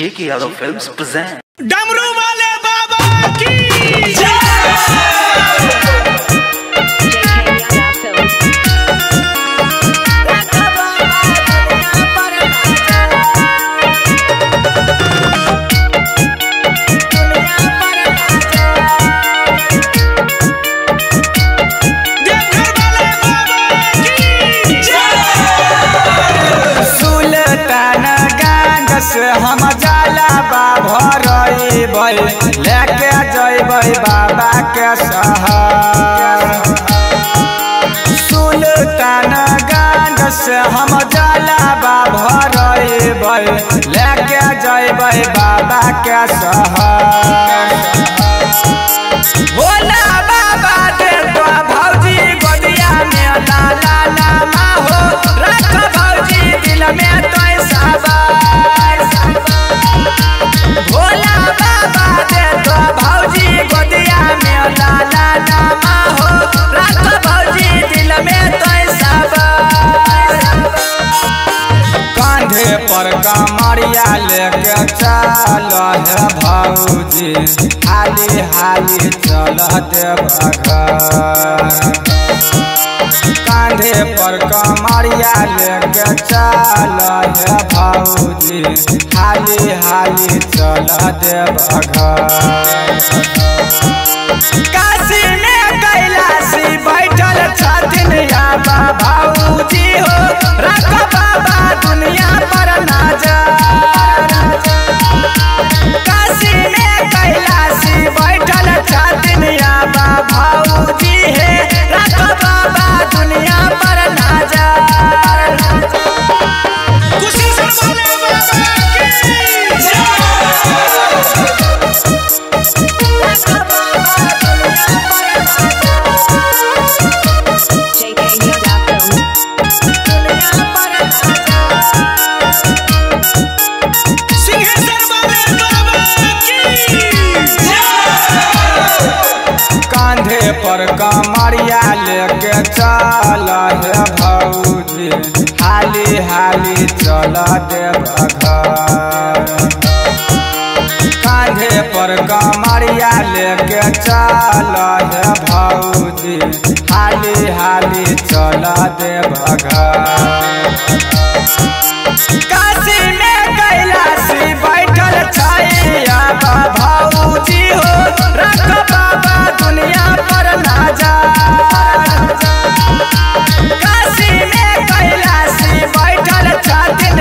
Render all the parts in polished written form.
JK Yadav Films present डमरू वाले बाबा की जय। हम जाला लेके जइबई बाबा के शहर सुल्तानगंज से हम जाला भरइबई लेके जइबई बाबा के शहर। पर कमरिया लेके चल हे भौजी हाली हाली चलत कांधे पर कमरिया लेके चल हे भौजी हाली हाली चलत काशी में कैलाशी बैठल छथिन बाबा भौजी हो रख बाबा दुनिया पर नाजा। काशी में कैलाशी बैठल छथिन बाबा भौजी है रख बाबा दुनिया पर नाजा। पर कमरिया लेके चल हे भौजी हाली हाली चलत कांधे पर कमरिया लेके चल हे भौजी हाली हाली चलत काशी में कैलाशी बैठल छइया बाबा भौजी हो रख बाबा दुनिया पर नाजा। काशी में कैलाशी बैठल छथिन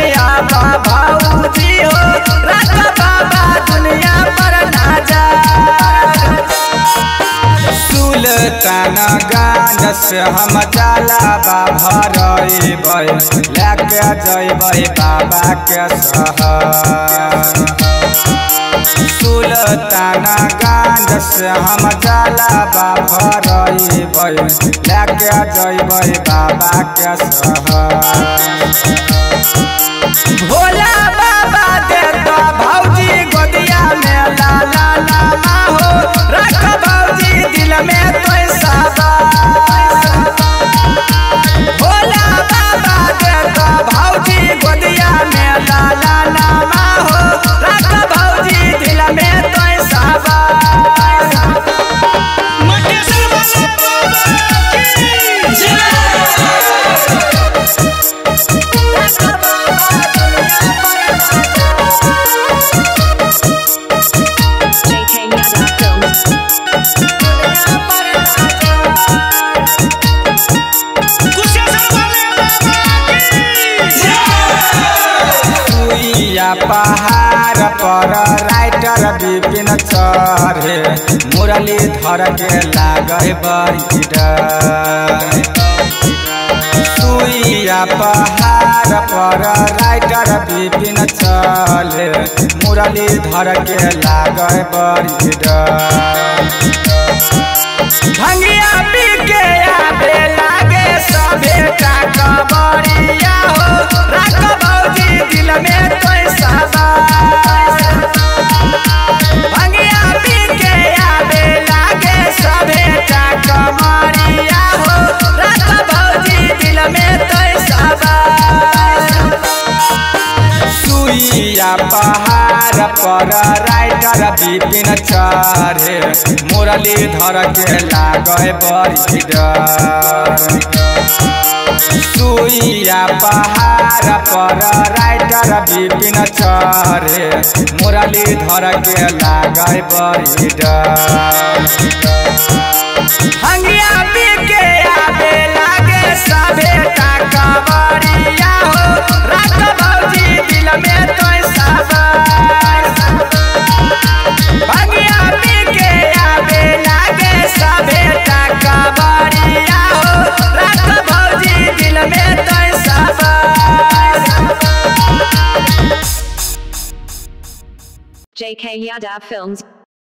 बाबा भौजी हो रख बाबा दुनिया पर नाजा। सुल्तानगंज से हम जाला बाबा भरइबई लेके जइबई बाबा के शहर। सुल्तानगंज से हम जाला बाबा भरइबई लेके जइबई बाबा के शहर। भोला बाबा दे तो भौजी गोदिया में लाला लामा हो रख भौजी दिल में तोय साबा। भोला बाबा दे तो भौजी गोदिया में लाला लामा हो रख भौजी दिल में तोय साबा। पहाड़ पर राइटर विपिन चढ़े मुरलीधर के लागै बड़ी सुइया। पहाड़ पर राइटर विपिन चढ़े मुरलीधर के लागै बड़ी भंगिया पी के आबे लागे सभे टाका बड़िया हो रख भौजी दिल में तोय साबा। भंगिया पी के आबे लागे सभे टाका बड़िया हो रख भौजी दिल में तोय साबा। सुइया पहाड़ पर राइटर विपिन चारे मुरली धर के लागे बड़ी सुइया पहाड़ पर राइटर विपिन चारे मुरली धर के लागे बड़ी हंगिया पी के आवे लागे सभे टाका बड़िया हो रात भौजी दिल में तो JK Yadav Films.